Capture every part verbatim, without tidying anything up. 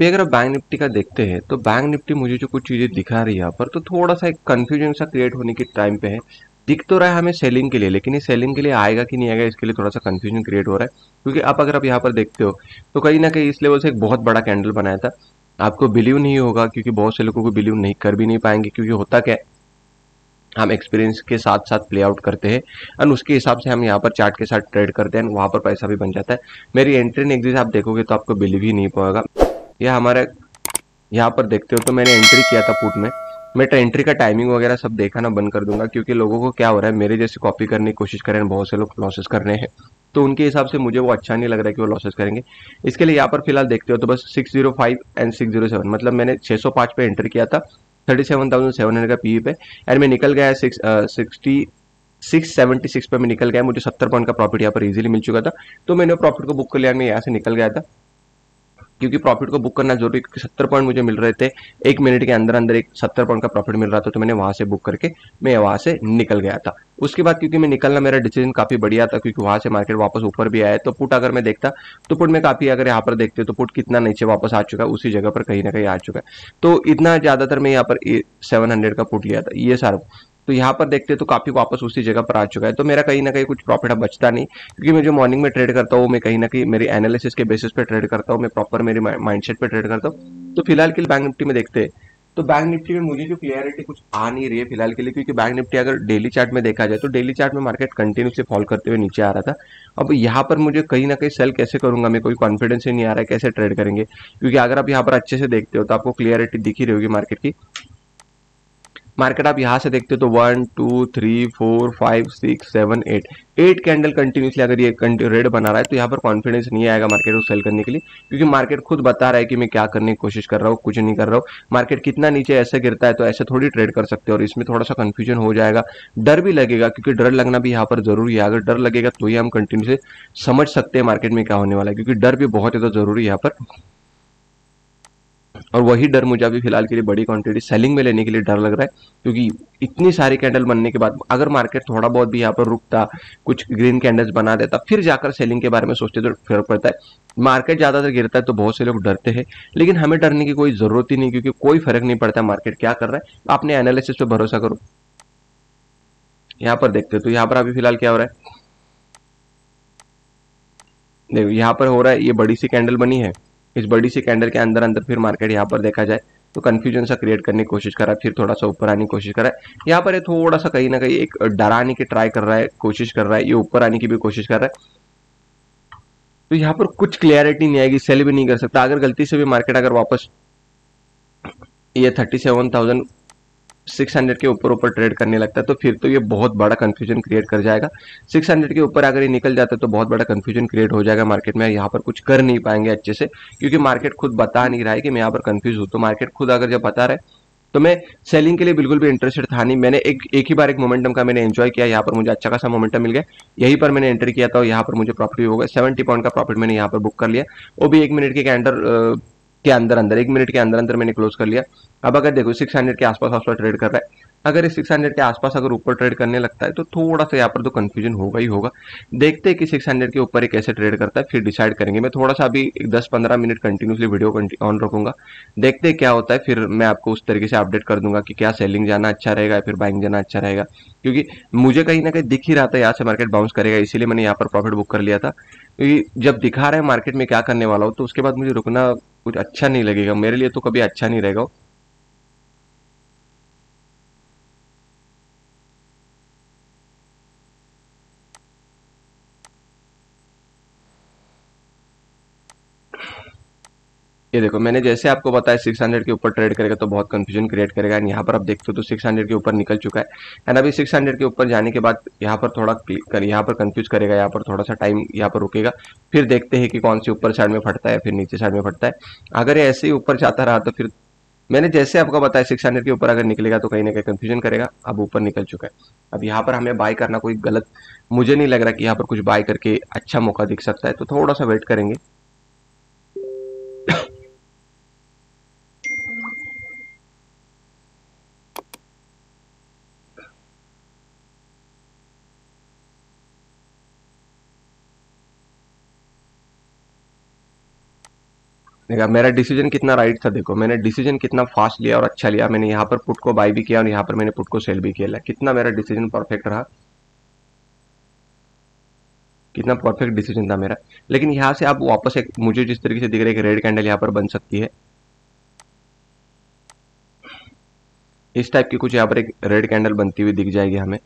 भी अगर आप बैंक निफ्टी का देखते हैं तो बैंक निफ्टी मुझे जो कुछ चीज़ें दिखा रही है यहाँ पर, तो थोड़ा सा एक कन्फ्यूजन सा क्रिएट होने के टाइम पे है। दिख तो रहा है हमें सेलिंग के लिए, लेकिन ये सेलिंग के लिए आएगा कि नहीं आएगा, इसके लिए थोड़ा सा कन्फ्यूजन क्रिएट हो रहा है। क्योंकि आप अगर आप यहाँ पर देखते हो तो कहीं ना कहीं इस लेवल से एक बहुत बड़ा कैंडल बनाया था। आपको बिलीव नहीं होगा क्योंकि बहुत से लोगों को बिलीव नहीं कर भी नहीं पाएंगे, क्योंकि होता क्या है हम एक्सपीरियंस के साथ साथ प्ले आउट करते हैं एंड उसके हिसाब से हम यहाँ पर चार्ट के साथ ट्रेड करते हैं एंड वहाँ पर पैसा भी बन जाता है। मेरी एंट्री एंड एग्जिट आप देखोगे तो आपको बिलीव ही नहीं पाएगा। यह हमारे यहाँ पर देखते हो तो मैंने एंट्री किया था पुट में। मैं एंट्री का टाइमिंग वगैरह सब देखाना बंद कर दूंगा क्योंकि लोगों को क्या हो रहा है, मेरे जैसे कॉपी करने की कोशिश कर रहे हैं, बहुत से लोग लॉसेस कर रहे हैं, तो उनके हिसाब से मुझे वो अच्छा नहीं लग रहा है कि वो लॉसेस करेंगे। इसके लिए यहाँ पर फिलहाल देखते हो तो बस six zero five and six zero seven, मतलब मैंने छह सौ पाँच पे एंट्री किया था thirty seven thousand seven hundred का पीई पे एंड मैं निकल गया सिक्सटी सिक्स सेवेंटी सिक्स पे, मैं निकल गया। मुझे सत्तर पॉइंट का प्रॉफिट यहाँ पर इजीली मिल चुका था, तो मैंने प्रॉफिट को बुक कर लिया। मैं यहाँ से निकल गया था क्योंकि प्रॉफिट को बुक करना जरूरी, क्योंकि सत्तर पॉइंट मुझे मिल रहे थे, एक मिनट के अंदर अंदर एक सत्तर पॉइंट का प्रॉफिट मिल रहा था, तो मैंने वहाँ से बुक करके मैं वहाँ से निकल गया था। उसके बाद क्योंकि मैं निकलना मेरा डिसीजन काफ़ी बढ़िया था क्योंकि वहाँ से मार्केट वापस ऊपर भी आया। तो पुट अगर मैं देखता तो पुट में काफ़ी, अगर यहाँ पर देखते तो पुट कितना नीचे वापस आ चुका है, उसी जगह पर कहीं ना कहीं आ चुका है। तो इतना ज़्यादातर मैं यहाँ पर सेवन हंड्रेड का पुट लिया था ये सारा, तो यहाँ पर देखते तो काफ़ी वापस उसी जगह पर आ चुका है। तो मेरा कहीं ना कहीं कुछ प्रॉफिट अब बचता नहीं, क्योंकि मैं जो मॉर्निंग में ट्रेड करता हूँ मैं कहीं ना कहीं मेरी एनालिसिस के बेसिस पे ट्रेड करता हूँ, मैं प्रॉपर मेरे माइंडसेट पे ट्रेड करता हूँ। तो फिलहाल के लिए बैंक निफ्टी में देखते हैं तो बैंक निफ्टी में मुझे जो क्लियरिटी कुछ आ नहीं रही है फिलहाल के लिए, क्योंकि बैंक निफ्टी अगर डेली चार्ट में देखा जाए तो डेली चार्ट में मार्केट कंटिन्यूसली फॉल करते हुए नीचे आ रहा था। अब यहाँ पर मुझे कहीं ना कहीं सेल कैसे करूंगा, मैं कोई कॉन्फिडेंस ही नहीं आ रहा है कैसे ट्रेड करेंगे, क्योंकि अगर आप यहाँ पर अच्छे से देखते हो तो आपको क्लियरिटी दिखी रही होगी मार्केट की। मार्केट आप यहाँ से देखते हो तो one two three four five six seven eight eight candle continuously अगर ये रेड बना रहा है तो यहाँ पर कॉन्फिडेंस नहीं आएगा मार्केट को सेल करने के लिए, क्योंकि मार्केट खुद बता रहा है कि मैं क्या करने की कोशिश कर रहा हूँ, कुछ नहीं कर रहा हूँ। मार्केट कितना नीचे ऐसे गिरता है तो ऐसे थोड़ी ट्रेड कर सकते हो, और इसमें थोड़ा सा कन्फ्यूजन हो जाएगा, डर भी लगेगा, क्योंकि डर लगना भी यहाँ पर जरूरी है। अगर डर लगेगा तो ही हम कंटिन्यूसली समझ सकते हैं मार्केट में क्या होने वाला है, क्योंकि डर भी बहुत ज़्यादा जरूरी है यहाँ पर। और वही डर मुझे अभी फिलहाल के लिए बड़ी क्वांटिटी सेलिंग में लेने के लिए डर लग रहा है, क्योंकि इतनी सारी कैंडल बनने के बाद अगर मार्केट थोड़ा बहुत भी यहाँ पर रुकता, कुछ ग्रीन कैंडल्स बना देता, फिर जाकर सेलिंग के बारे में सोचते तो फर्क पड़ता है। मार्केट ज़्यादातर गिरता है तो बहुत से लोग डरते हैं, लेकिन हमें डरने की कोई ज़रूरत ही नहीं, क्योंकि कोई फर्क नहीं पड़ता मार्केट क्या कर रहा है। आपने एनालिसिस पर भरोसा करो। यहाँ पर देखते हो तो यहाँ पर अभी फिलहाल क्या हो रहा है, देखो यहाँ पर हो रहा है, ये बड़ी सी कैंडल बनी है, इस बड़ी सी कैंडल के अंदर अंदर फिर मार्केट यहाँ पर देखा जाए तो कन्फ्यूजन सा क्रिएट करने की कोशिश कर रहा है, फिर थोड़ा सा ऊपर आने की कोशिश कर रहा है। यहाँ पर ये थोड़ा सा कहीं ना कहीं एक डराने की ट्राई कर रहा है, कोशिश कर रहा है, ये ऊपर आने की भी कोशिश कर रहा है। तो यहाँ पर कुछ क्लियरिटी नहीं आएगी, सेल भी नहीं कर सकता। अगर गलती से भी मार्केट अगर वापस ये thirty seven thousand six hundred के ऊपर ऊपर ट्रेड करने लगता है तो फिर तो ये बहुत बड़ा कंफ्यूजन क्रिएट कर जाएगा। सिक्स हंड्रेड के ऊपर अगर ये निकल जाता है तो बहुत बड़ा कंफ्यूजन क्रिएट हो जाएगा मार्केट में, यहाँ पर कुछ कर नहीं पाएंगे अच्छे से, क्योंकि मार्केट खुद बता नहीं रहा है कि मैं यहाँ पर कंफ्यूज हूँ। तो मार्केट खुद अगर जब बता रहा है तो मैं सेलिंग के लिए बिल्कुल भी इंटरेस्टेड था नहीं। मैंने एक एक ही बार एक मोमेंटम का मैंने एंजॉय किया, यहाँ पर मुझे अच्छा खासा मोमेंटम मिल गया, यहीं पर मैंने एंट्री किया था और यहाँ पर मुझे प्रॉफिट हो गया सेवेंटी पॉइंट का प्रॉफिट मैंने यहाँ पर बुक कर लिया, वो भी एक मिनट के अंदर के अंदर अंदर एक मिनट के अंदर अंदर मैंने क्लोज कर लिया। अब अगर देखो सिक्स हंड्रेड के आसपास आसपास ट्रेड कर रहा है, अगर ये सिक्स हंड्रेड के आसपास अगर ऊपर ट्रेड करने लगता है तो थोड़ा सा यहाँ पर तो कन्फ्यूजन होगा ही होगा। देखते हैं कि सिक्स हंड्रेड के ऊपर ये कैसे ट्रेड करता है, फिर डिसाइड करेंगे। मैं थोड़ा सा अभी दस पंद्रह मिनट कंटिन्यूसली वीडियो ऑन रखूंगा, देखते हैं क्या होता है, फिर मैं आपको उस तरीके से अपडेट कर दूंगा कि क्या सेलिंग जाना अच्छा रहेगा या फिर बाइंग जाना अच्छा रहेगा। क्योंकि मुझे कहीं ना कहीं दिख ही रहा था यहाँ से मार्केट बाउंस करेगा, इसीलिए मैंने यहाँ पर प्रॉफिट बुक कर लिया था, क्योंकि जब दिखा रहा है मार्केट में क्या करने वाला हो तो उसके बाद मुझे रुकना कुछ अच्छा नहीं लगेगा, मेरे लिए तो कभी अच्छा नहीं रहेगा। ये देखो मैंने जैसे आपको बताया सिक्स हंड्रेड के ऊपर ट्रेड करेगा तो बहुत कंफ्यूजन क्रिएट करेगा, एंड यहाँ पर आप देखते हो तो सिक्स हंड्रेड के ऊपर निकल चुका है। एंड अभी सिक्स हंड्रेड के ऊपर जाने के बाद यहाँ पर थोड़ा कर यहाँ पर कंफ्यूज करेगा, यहाँ पर थोड़ा सा टाइम यहाँ पर रुकेगा, फिर देखते हैं कि कौन सी ऊपर साइड में फटता है फिर नीचे साइड में फटता है। अगर ये ऐसे ही ऊपर जाता रहा तो फिर मैंने जैसे आपको बताया सिक्स हंड्रेड के ऊपर अगर निकलेगा तो कहीं ना कहीं कंफ्यूजन करेगा। अब ऊपर निकल चुका है, अब यहाँ पर हमें बाय करना कोई गलत मुझे नहीं लग रहा कि यहाँ पर कुछ बाय करके अच्छा मौका दिख सकता है, तो थोड़ा सा वेट करेंगे। देखा मेरा डिसीजन कितना राइट था। देखो मैंने डिसीजन कितना फास्ट लिया और अच्छा लिया। मैंने यहाँ पर पुट को बाई भी किया और यहाँ पर मैंने पुट को सेल भी किया। कितना मेरा डिसीजन परफेक्ट रहा, कितना परफेक्ट डिसीजन था मेरा। लेकिन यहाँ से आप वापस एक मुझे जिस तरीके से दिख रहा है एक रेड कैंडल यहाँ पर बन सकती है, इस टाइप की कुछ यहाँ पर एक रेड कैंडल बनती हुई दिख जाएगी हमें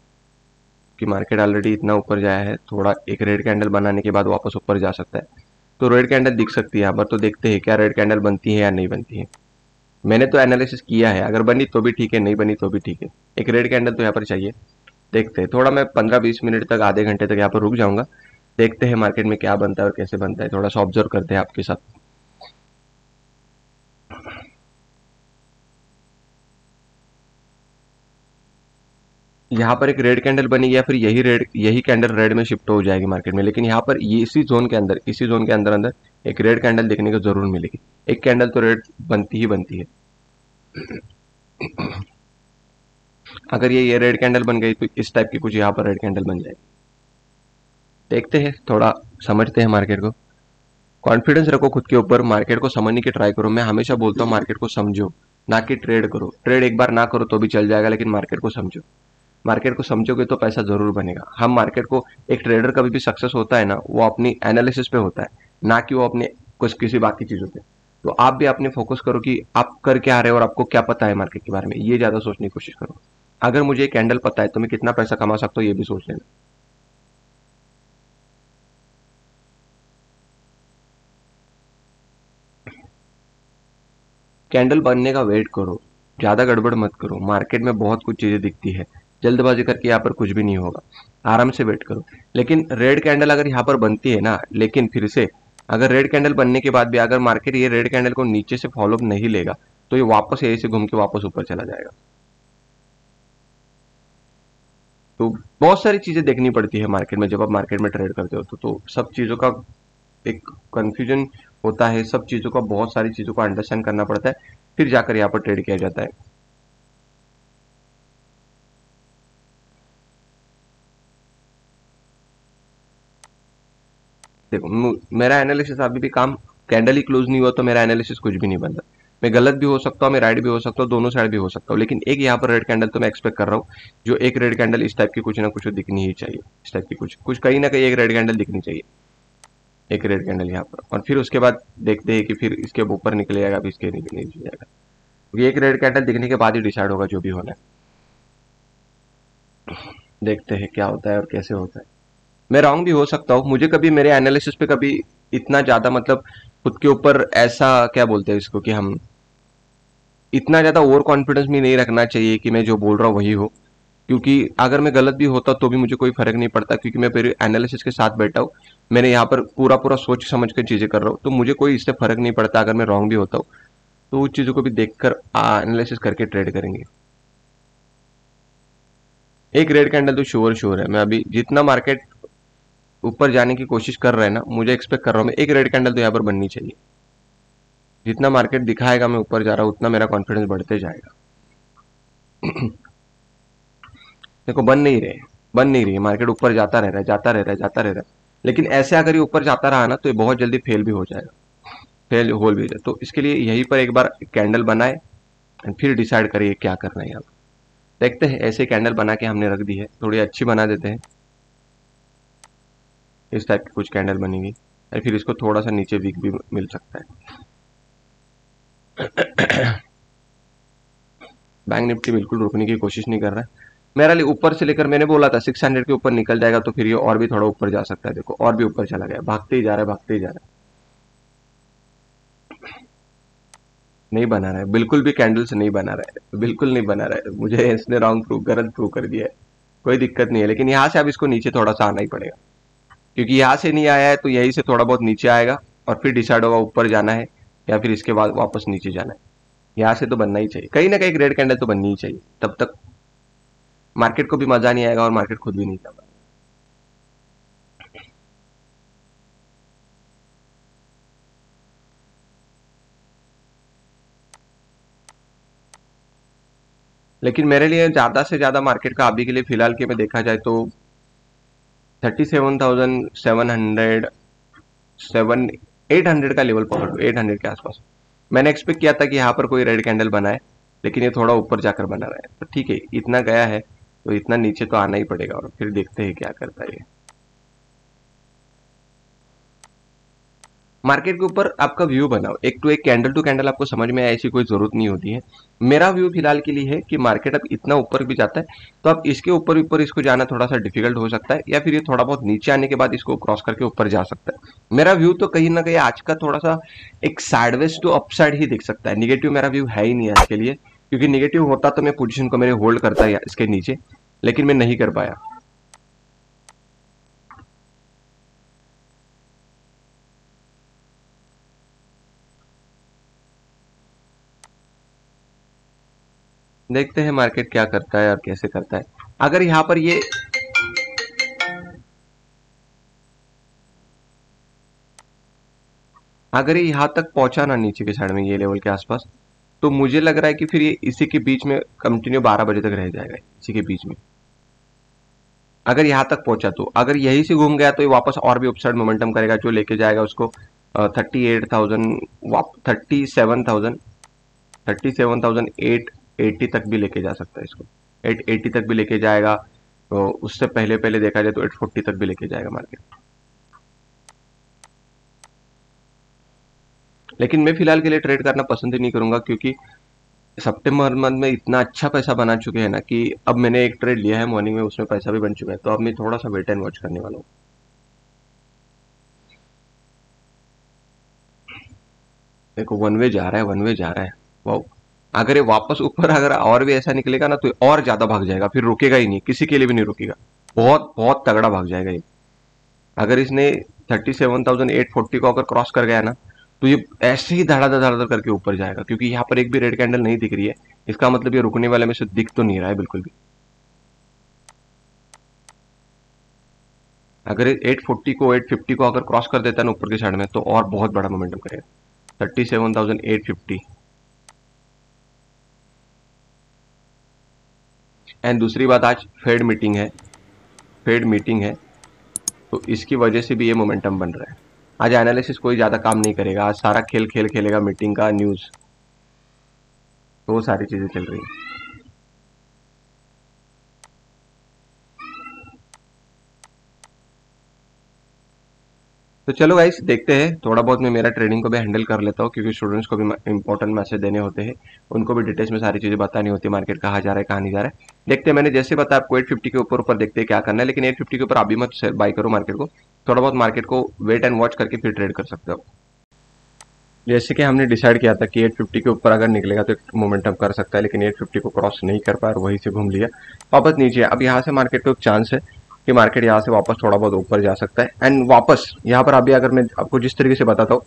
कि मार्केट ऑलरेडी इतना ऊपर जाया है, थोड़ा एक रेड कैंडल बनाने के बाद वापस ऊपर जा सकता है। तो रेड कैंडल दिख सकती है यहाँ पर, तो देखते हैं क्या रेड कैंडल बनती है या नहीं बनती है। मैंने तो एनालिसिस किया है, अगर बनी तो भी ठीक है, नहीं बनी तो भी ठीक है। एक रेड कैंडल तो यहाँ पर चाहिए। देखते हैं, थोड़ा मैं पंद्रह बीस मिनट तक, आधे घंटे तक यहाँ पर रुक जाऊँगा। देखते हैं मार्केट में क्या बनता है और कैसे बनता है, थोड़ा सा ऑब्जर्व करते हैं आपके साथ। यहाँ पर एक रेड कैंडल बनेगी या फिर यही रेड यही कैंडल रेड में शिफ्ट हो जाएगी मार्केट में। लेकिन यहाँ पर ये इसी जोन के अंदर इसी जोन के अंदर अंदर एक रेड कैंडल देखने को जरूर मिलेगी। एक कैंडल तो रेड बनती ही बनती है। अगर ये ये रेड कैंडल बन गई तो इस टाइप की कुछ यहाँ पर रेड कैंडल बन जाएगी। देखते हैं, थोड़ा समझते हैं मार्केट को। कॉन्फिडेंस रखो खुद के ऊपर, मार्केट को समझने की ट्राई करो। मैं हमेशा बोलता हूँ मार्केट को समझो, ना कि ट्रेड करो। ट्रेड एक बार ना करो तो भी चल जाएगा, लेकिन मार्केट को समझो। मार्केट को समझोगे तो पैसा जरूर बनेगा। हम मार्केट को, एक ट्रेडर कभी भी सक्सेस होता है ना, वो अपनी एनालिसिस पे होता है, ना कि वो अपने कुछ किसी बाकी चीज़ों पे। तो आप भी अपने फोकस करो कि आप कर क्या रहे हो और आपको क्या पता है मार्केट के बारे में, ये ज़्यादा सोचने की कोशिश करो। अगर मुझे एक कैंडल पता है तो मैं कितना पैसा कमा सकता हूँ ये भी सोच लेना। कैंडल बनने का वेट करो, ज़्यादा गड़बड़ मत करो। मार्केट में बहुत कुछ चीज़ें दिखती है, जल्दबाजी करके यहाँ पर कुछ भी नहीं होगा। आराम से वेट करो। लेकिन रेड कैंडल अगर यहाँ पर बनती है ना, लेकिन फिर से अगर रेड कैंडल बनने के बाद भी अगर मार्केट ये रेड कैंडल को नीचे से फॉलो अप नहीं लेगा तो ये वापस यहीं से घूम के वापस ऊपर चला जाएगा। तो बहुत सारी चीज़ें देखनी पड़ती है मार्केट में जब आप मार्केट में ट्रेड करते हो। तो, तो सब चीज़ों का एक कन्फ्यूजन होता है, सब चीज़ों का, बहुत सारी चीज़ों को अंडरस्टैंड करना पड़ता है, फिर जाकर यहाँ पर ट्रेड किया जाता है। देखो मेरा एनालिसिस अभी भी काम, कैंडल ही क्लोज नहीं हुआ तो मेरा एनालिसिस कुछ भी नहीं बन रहा। मैं गलत भी हो सकता हूँ, मैं राइट भी हो सकता हूँ, दोनों साइड भी हो सकता हूँ। लेकिन एक यहाँ पर रेड कैंडल तो मैं एक्सपेक्ट कर रहा हूँ, जो एक रेड कैंडल इस टाइप की कुछ ना कुछ दिखनी ही चाहिए। इस टाइप की कुछ कुछ कहीं ना कहीं एक रेड कैंडल दिखनी चाहिए, एक रेड कैंडल यहाँ पर। और फिर उसके बाद देखते हैं कि फिर इसके ऊपर निकल जाएगा, फिर इसके नीचे निकल जाएगा, क्योंकि एक रेड कैंडल दिखने के बाद ही डिसाइड होगा जो भी होना है। देखते हैं क्या होता है और कैसे होता है। मैं रॉन्ग भी हो सकता हूँ। मुझे कभी मेरे एनालिसिस पे कभी इतना ज़्यादा, मतलब खुद के ऊपर ऐसा क्या बोलते हैं इसको, कि हम इतना ज़्यादा ओवर कॉन्फिडेंस भी नहीं रखना चाहिए कि मैं जो बोल रहा हूँ वही हो। क्योंकि अगर मैं गलत भी होता तो भी मुझे कोई फर्क नहीं पड़ता, क्योंकि मैं मेरे एनालिसिस के साथ बैठा हूँ। मैंने यहाँ पर पूरा पूरा सोच समझ कर चीज़ें कर रहा हूँ, तो मुझे कोई इससे फर्क नहीं पड़ता। अगर मैं रॉन्ग भी होता हूँ तो उस चीज़ों को भी देख कर एनालिसिस करके ट्रेड करेंगे। एक रेड कैंडल तो श्योर श्योर है। मैं अभी जितना मार्केट ऊपर जाने की कोशिश कर रहा है ना, मुझे एक्सपेक्ट कर रहा हूँ मैं एक रेड कैंडल तो यहाँ पर बननी चाहिए। जितना मार्केट दिखाएगा मैं ऊपर जा रहा हूँ, उतना मेरा कॉन्फिडेंस बढ़ते जाएगा। देखो बन नहीं रहे, बन नहीं रही है, मार्केट ऊपर जाता रह रहा है, जाता रह रहा है, जाता रह रहा है। लेकिन ऐसे अगर ये ऊपर जाता रहा ना तो ये बहुत जल्दी फेल भी हो जाएगा, फेल हो भी जाए। तो इसके लिए यहीं पर एक बार कैंडल बनाए एंड फिर डिसाइड करिए क्या करना है। यहाँ देखते हैं, ऐसे कैंडल बना के हमने रख दी है, थोड़ी अच्छी बना देते हैं। इस टाइप की कुछ कैंडल बनेगी और फिर इसको थोड़ा सा नीचे वीक भी मिल सकता है। बैंक निफ्टी बिल्कुल रुकने की कोशिश नहीं कर रहा है मेरा लिए। ऊपर से लेकर मैंने बोला था छह सौ के ऊपर निकल जाएगा तो फिर ये और भी थोड़ा ऊपर जा सकता है। देखो और भी ऊपर चला गया, भागते ही जा रहा है, भागते ही जा रहा है, नहीं बना रहा है, बिल्कुल भी कैंडल्स नहीं बना रहा है, बिल्कुल नहीं बना रहा है। मुझे इसने रॉन्ग प्रूव गलत प्रूव कर दिया है, कोई दिक्कत नहीं है। लेकिन यहाँ से अब इसको नीचे थोड़ा सा आना ही पड़ेगा, क्योंकि यहाँ से नहीं आया है तो यहीं से थोड़ा बहुत नीचे आएगा और फिर डिसाइड होगा ऊपर जाना है या फिर इसके बाद वापस नीचे जाना है। यहाँ से तो बनना ही चाहिए, कहीं ना कहीं एक रेड कैंडल तो बननी ही चाहिए। तब तक मार्केट को भी मज़ा नहीं आएगा और मार्केट खुद भी नहीं जा पाएगा। लेकिन मेरे लिए ज़्यादा से ज़्यादा मार्केट का अभी के लिए फिलहाल के में देखा जाए तो thirty seven thousand seven hundred seven eight hundred का लेवल पकड़ लो, एट हंड्रेड के आसपास। मैंने एक्सपेक्ट किया था कि यहाँ पर कोई रेड कैंडल बनाए, लेकिन ये थोड़ा ऊपर जाकर बना रहा है, तो ठीक है इतना गया है तो इतना नीचे तो आना ही पड़ेगा और फिर देखते हैं क्या करता है ये। मार्केट के ऊपर आपका व्यू बनाओ, एक टू एक कैंडल टू कैंडल आपको समझ में आए, ऐसी कोई जरूरत नहीं होती है। मेरा व्यू फिलहाल के लिए है कि मार्केट अब इतना ऊपर भी जाता है तो अब इसके ऊपर ऊपर इसको जाना थोड़ा सा डिफिकल्ट हो सकता है, या फिर ये थोड़ा बहुत नीचे आने के बाद इसको क्रॉस करके ऊपर जा सकता है। मेरा व्यू तो कहीं ना कहीं आज का थोड़ा सा एक साइडवेज टू अपसाइड ही दिख सकता है, निगेटिव मेरा व्यू है ही नहीं आज के लिए, क्योंकि निगेटिव होता तो मैं पोजिशन को मेरे होल्ड करता है इसके नीचे, लेकिन मैं नहीं कर पाया। देखते हैं मार्केट क्या करता है और कैसे करता है। अगर यहाँ पर ये अगर ये यहाँ तक पहुंचा ना नीचे के साइड में ये लेवल के आसपास, तो मुझे लग रहा है कि फिर ये इसी के बीच में कंटिन्यू बारह बजे तक रह जाएगा, इसी के बीच में। अगर यहाँ तक पहुंचा तो, अगर यही से घूम गया तो ये वापस और भी अपसाइड मोमेंटम करेगा, जो लेके जाएगा उसको thirty eight thousand thirty seven thousand thirty seven thousand eight eighty तक भी लेके जा सकता है इसको, एट एटी तक भी लेके जाएगा, तो उससे पहले पहले देखा जाए तो एट फोर्टी तक भी लेके जाएगा मार्केट। लेकिन मैं फिलहाल के लिए ट्रेड करना पसंद ही नहीं करूंगा, क्योंकि सितंबर मंथ में इतना अच्छा पैसा बना चुके हैं ना कि अब मैंने एक ट्रेड लिया है मॉर्निंग में, उसमें पैसा भी बन चुका है, तो अब मैं थोड़ा सा वेट एंड वॉच करने वाला हूँ। देखो वन वे जा रहा है, वन वे जा रहा है, वाओ। अगर ये वापस ऊपर अगर और भी ऐसा निकलेगा ना तो और ज्यादा भाग जाएगा, फिर रुकेगा ही नहीं, किसी के लिए भी नहीं रुकेगा, बहुत बहुत तगड़ा भाग जाएगा ये। अगर इसने thirty seven thousand eight forty को अगर क्रॉस कर गया ना तो ये ऐसे ही धड़ाधड़ धड़ाधड़ करके ऊपर जाएगा, क्योंकि यहाँ पर एक भी रेड कैंडल नहीं दिख रही है, इसका मतलब ये रुकने वाले में से दिख तो नहीं रहा है बिल्कुल भी। अगर एट फोर्टी को एट फिफ्टी को अगर क्रॉस कर देता है ना ऊपर के साइड में तो और बहुत बड़ा मोमेंटम करेगा। Thirty seven thousand eight fifty. And दूसरी बात, आज फेड मीटिंग है, फेड मीटिंग है तो इसकी वजह से भी ये मोमेंटम बन रहा है। आज एनालिसिस कोई ज़्यादा काम नहीं करेगा, आज सारा खेल खेल खेलेगा मीटिंग का, न्यूज़, तो सारी चीज़ें चल रही हैं। तो चलो गाइस देखते हैं, थोड़ा बहुत मैं मेरा ट्रेडिंग को भी हैंडल कर लेता हूँ, क्योंकि स्टूडेंट्स को भी इंपॉर्टेंट मैसेज देने होते हैं, उनको भी डिटेल्स में सारी चीज़ें बतानी होती है, मार्केट कहाँ जा रहा है कहाँ नहीं जा रहा है। देखते हैं, मैंने जैसे बताया आपको एट फिफ्टी के ऊपर ऊपर देखते हैं क्या करना है, लेकिन एट फिफ्टी के ऊपर आप भी मत बाई करो मार्केट को, थोड़ा बहुत मार्केट को वेट एंड वॉच करके फिर ट्रेड कर सकते हो। जैसे कि हमने डिसाइड किया था कि एट फिफ्टी के ऊपर अगर निकलेगा तो मोमेंटम कर सकता है, लेकिन एट फिफ्टी को क्रॉस नहीं कर पाया, वहीं से घूम लिया वापस नीचे। अब यहाँ से मार्केट को एक चांस है कि मार्केट यहाँ से वापस थोड़ा बहुत ऊपर जा सकता है। एंड वापस यहाँ पर अभी अगर मैं आपको जिस तरीके से बताता हूँ,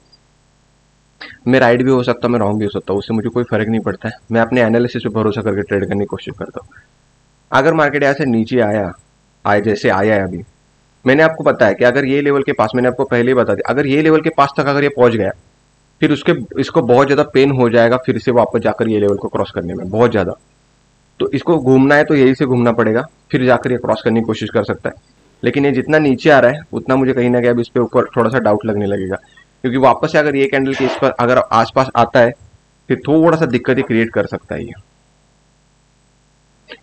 मैं राइट भी हो सकता हूँ, मैं रॉन्ग भी हो सकता हूँ, उससे मुझे कोई फर्क नहीं पड़ता है। मैं अपने एनालिसिस पे भरोसा करके ट्रेड करने की कोशिश करता हूँ। अगर मार्केट यहाँ से नीचे आया आए जैसे आया है अभी, मैंने आपको बताया कि अगर ये लेवल के पास, मैंने आपको पहले ही बता दिया, अगर ये लेवल के पास तक अगर ये पहुँच गया फिर उसके इसको बहुत ज़्यादा पेन हो जाएगा, फिर से वापस जाकर ये लेवल को क्रॉस करने में बहुत ज़्यादा। तो इसको घूमना है तो यही से घूमना पड़ेगा, फिर जाकर ये क्रॉस करने की कोशिश कर सकता है। लेकिन ये जितना नीचे आ रहा है उतना मुझे कहीं ना कहीं अब इस पर ऊपर थोड़ा सा डाउट लगने लगेगा, क्योंकि वापस से अगर ये कैंडल के इस पर अगर आसपास आता है फिर थोड़ा सा दिक्कत ही क्रिएट कर सकता है। ये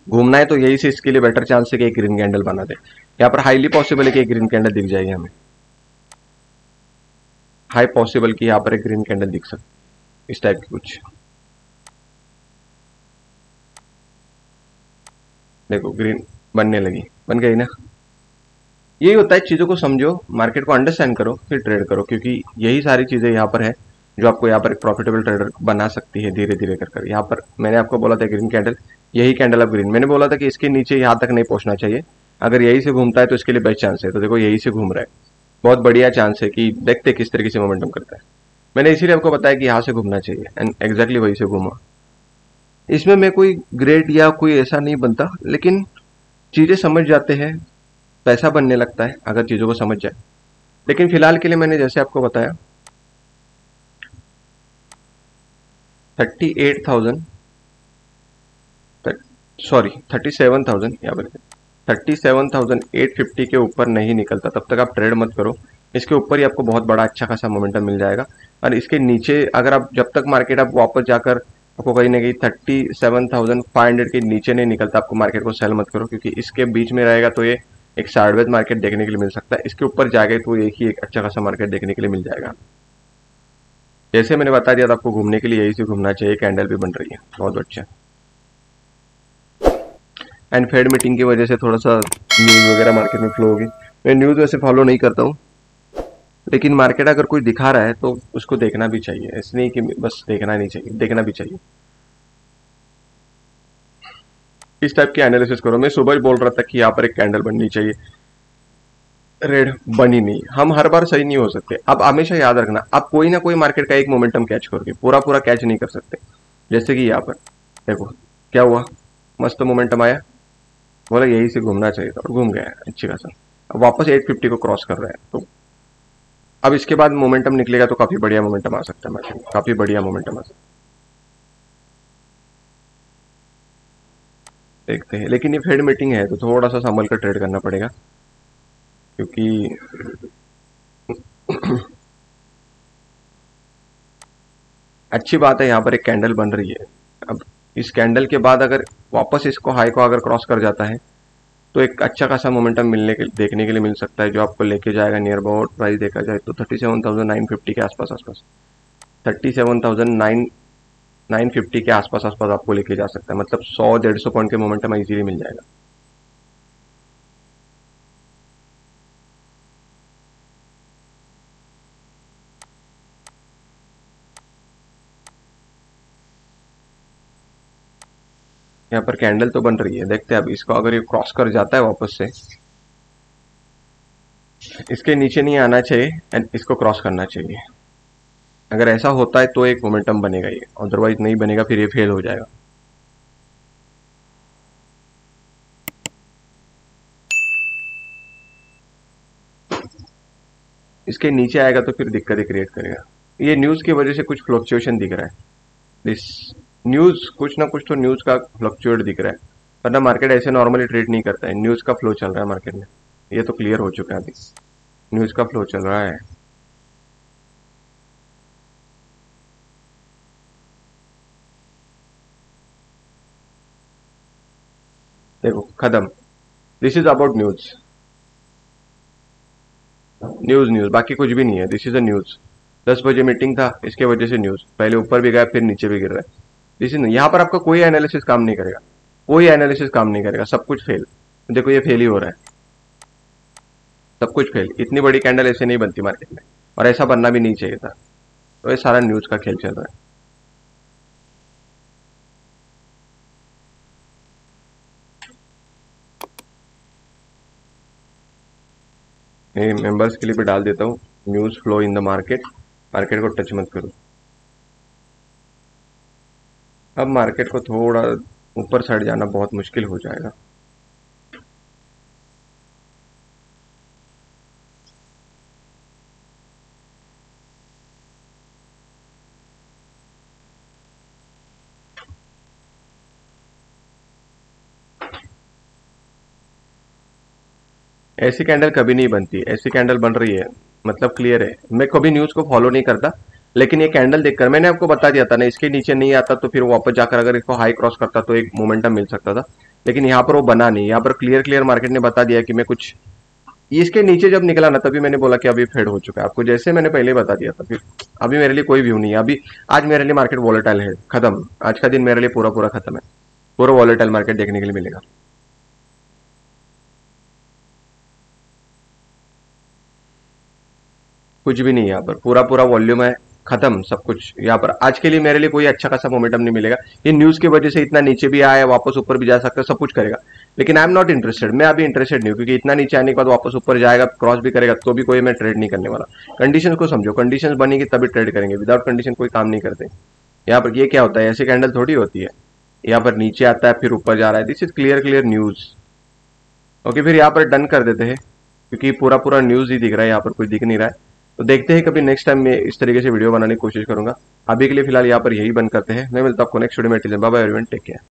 घूमना है तो यही से इसके लिए बेटर चांस है कि एक ग्रीन कैंडल बना दे। यहाँ पर हाईली पॉसिबल है कि एक ग्रीन कैंडल दिख जाएगी हमें, हाई पॉसिबल कि यहाँ पर एक ग्रीन कैंडल दिख सकती, इस टाइप की कुछ। देखो ग्रीन बनने लगी, बन गई ना। यही होता है, चीज़ों को समझो, मार्केट को अंडरस्टैंड करो, फिर ट्रेड करो, क्योंकि यही सारी चीज़ें यहाँ पर है जो आपको यहाँ पर एक प्रॉफिटेबल ट्रेडर बना सकती है धीरे धीरे कर कर। यहाँ पर मैंने आपको बोला था ग्रीन कैंडल, यही कैंडल अब ग्रीन, मैंने बोला था कि इसके नीचे यहाँ तक नहीं पहुँचना चाहिए, अगर यही से घूमता है तो इसके लिए बेस्ट चांस है। तो देखो यही से घूम रहा है, बहुत बढ़िया चांस है कि देखते किस तरीके से मोमेंटम करता है। मैंने इसीलिए आपको बताया कि यहाँ से घूमना चाहिए एंड एग्जैक्टली वही से घूमा। इसमें मैं कोई ग्रेड या कोई ऐसा नहीं बनता, लेकिन चीज़ें समझ जाते हैं, पैसा बनने लगता है अगर चीज़ों को समझ जाए। लेकिन फिलहाल के लिए मैंने जैसे आपको बताया thirty eight thousand sorry thirty seven thousand या बल्कि thirty seven thousand eight fifty के ऊपर नहीं निकलता तब तक आप ट्रेड मत करो। इसके ऊपर ही आपको बहुत बड़ा अच्छा खासा मोमेंटम मिल जाएगा। और इसके नीचे अगर आप जब तक मार्केट आप वापस जाकर आपको कहीं ना कहीं thirty seven thousand five hundred के नीचे नहीं निकलता, आपको मार्केट को सेल मत करो, क्योंकि इसके बीच में रहेगा तो ये एक साइडवेज मार्केट देखने के लिए मिल सकता है। इसके ऊपर जाके तो एक ही एक अच्छा खासा मार्केट देखने के लिए मिल जाएगा। जैसे मैंने बता दिया था आपको घूमने के लिए यही से घूमना चाहिए। कैंडल भी बन रही है, बहुत अच्छा। एंड फेड मीटिंग की वजह से थोड़ा सा न्यूज़ वगैरह मार्केट में फ्लो होगी। मैं न्यूज़ वैसे फॉलो नहीं करता हूँ, लेकिन मार्केट अगर कोई दिखा रहा है तो उसको देखना भी चाहिए। ऐसे नहीं कि बस देखना नहीं चाहिए, देखना भी चाहिए। इस टाइप की एनालिसिस करो। मैं सुबह ही बोल रहा था कि यहाँ पर एक कैंडल बननी चाहिए, रेड बनी नहीं। हम हर बार सही नहीं हो सकते। आप हमेशा याद रखना, आप कोई ना कोई मार्केट का एक मोमेंटम कैच करोगे, पूरा पूरा कैच नहीं कर सकते। जैसे कि यहाँ पर देखो क्या हुआ, मस्त मोमेंटम आया, बोला यही से घूमना चाहिए था, और घूम गया अच्छी खासा। अब वापस एट फिफ्टी को क्रॉस कर रहा है, तो अब इसके बाद मोमेंटम निकलेगा तो काफ़ी बढ़िया मोमेंटम आ सकता है मार्केट में, काफ़ी बढ़िया मोमेंटम आ सकता है, देखते हैं। लेकिन ये फेड मीटिंग है तो थोड़ा सा संभल कर ट्रेड करना पड़ेगा, क्योंकि अच्छी बात है यहाँ पर एक कैंडल बन रही है। अब इस कैंडल के बाद अगर वापस इसको हाई को अगर क्रॉस कर जाता है तो एक अच्छा खासा मोमेंटम मिलने के देखने के लिए मिल सकता है, जो आपको लेके जाएगा नियर अबाउट प्राइस देखा जाए तो thirty seven thousand nine fifty के आसपास आसपास thirty seven thousand nine nine fifty के आसपास आसपास आपको लेके जा सकता है। मतलब सौ डेढ़ सौ पॉइंट के मोमेंटम इजीली मिल जाएगा। यहाँ पर कैंडल तो बन रही है, देखते हैं अब इसको अगर ये क्रॉस कर जाता है वापस से, इसके नीचे नहीं आना चाहिए एंड इसको क्रॉस करना चाहिए। अगर ऐसा होता है तो एक मोमेंटम बनेगा ये, अदरवाइज नहीं बनेगा, फिर ये फेल हो जाएगा। इसके नीचे आएगा तो फिर दिक्कतें क्रिएट करेगा। ये न्यूज़ की वजह से कुछ फ्लक्चुएशन दिख रहा है, इस न्यूज़ कुछ ना कुछ तो न्यूज़ का फ्लक्चुएट दिख रहा है, वरना मार्केट ऐसे नॉर्मली ट्रेड नहीं करता है। न्यूज़ का फ्लो चल रहा है मार्केट में, ये तो क्लियर हो चुका है। अभी न्यूज़ का फ्लो चल रहा है। देखो खत्म, this is about news, news news बाकी कुछ भी नहीं है। This is a news. दस बजे मीटिंग था, इसके वजह से न्यूज़ पहले ऊपर भी गया फिर नीचे भी गिर रहा है। यहाँ पर आपका कोई एनालिसिस काम नहीं करेगा, कोई एनालिसिस काम नहीं करेगा, सब कुछ फेल। देखो ये फेल ही हो रहा है, सब कुछ फेल। इतनी बड़ी कैंडल ऐसे नहीं बनती मार्केट में, और ऐसा बनना भी नहीं चाहिए था। तो ये सारा न्यूज़ का खेल चल रहा है। मैं मेंबर्स के लिए भी डाल देता हूँ, news flow in the market, market को टच मत करो। अब मार्केट को थोड़ा ऊपर साइड जाना बहुत मुश्किल हो जाएगा। ऐसी कैंडल कभी नहीं बनती, ऐसी कैंडल बन रही है, मतलब क्लियर है। मैं कभी न्यूज़ को फॉलो नहीं करता, लेकिन ये कैंडल देखकर मैंने आपको बता दिया था ना, इसके नीचे नहीं आता तो फिर वापस जाकर अगर इसको हाई क्रॉस करता तो एक मोमेंटम मिल सकता था। लेकिन यहाँ पर वो बना नहीं। यहाँ पर क्लियर क्लियर मार्केट ने बता दिया कि मैं कुछ इसके नीचे जब निकला ना तभी मैंने बोला कि अभी फेड हो चुका है। आपको जैसे मैंने पहले बता दिया था, फिर अभी मेरे लिए कोई व्यू नहीं है। अभी आज मेरे लिए मार्केट वॉलेटाइल है, खत्म। आज का दिन मेरे लिए पूरा पूरा खत्म है, पूरा वॉलेटाइल मार्केट देखने के लिए मिलेगा। कुछ भी नहीं यहाँ पर, पूरा पूरा वॉल्यूम है, खत्म सब कुछ। यहाँ पर आज के लिए मेरे लिए कोई अच्छा खासा मोमेंटम नहीं मिलेगा। ये न्यूज़ की वजह से इतना नीचे भी आया, वापस ऊपर भी जा सकता है, सब कुछ करेगा, लेकिन आई एम नॉट इंटरेस्टेड। मैं अभी इंटरेस्टेड नहीं हूँ, क्योंकि इतना नीचे आने के बाद वापस ऊपर जाएगा, क्रॉस भी करेगा, तो भी कोई मैं ट्रेड नहीं करने वाला। कंडीशन को समझो, कंडीशन बनेगी तभी ट्रेड करेंगे, विदाउट कंडीशन कोई काम नहीं करते। यहाँ पर ये क्या होता है, ऐसी कैंडल थोड़ी होती है। यहाँ पर नीचे आता है फिर ऊपर जा रहा है, this is clear clear news. Okay, फिर यहाँ पर डन कर देते हैं, क्योंकि पूरा पूरा न्यूज़ ही दिख रहा है, यहाँ पर कुछ दिख नहीं रहा है। तो देखते हैं, कभी नेक्स्ट टाइम मैं इस तरीके से वीडियो बनाने की कोशिश करूंगा। अभी के लिए फिलहाल यहाँ पर यही बंद करते हैं। मैं मिलता हूं आपको नेक्स्ट वीडियो में। Bye bye everyone, take care.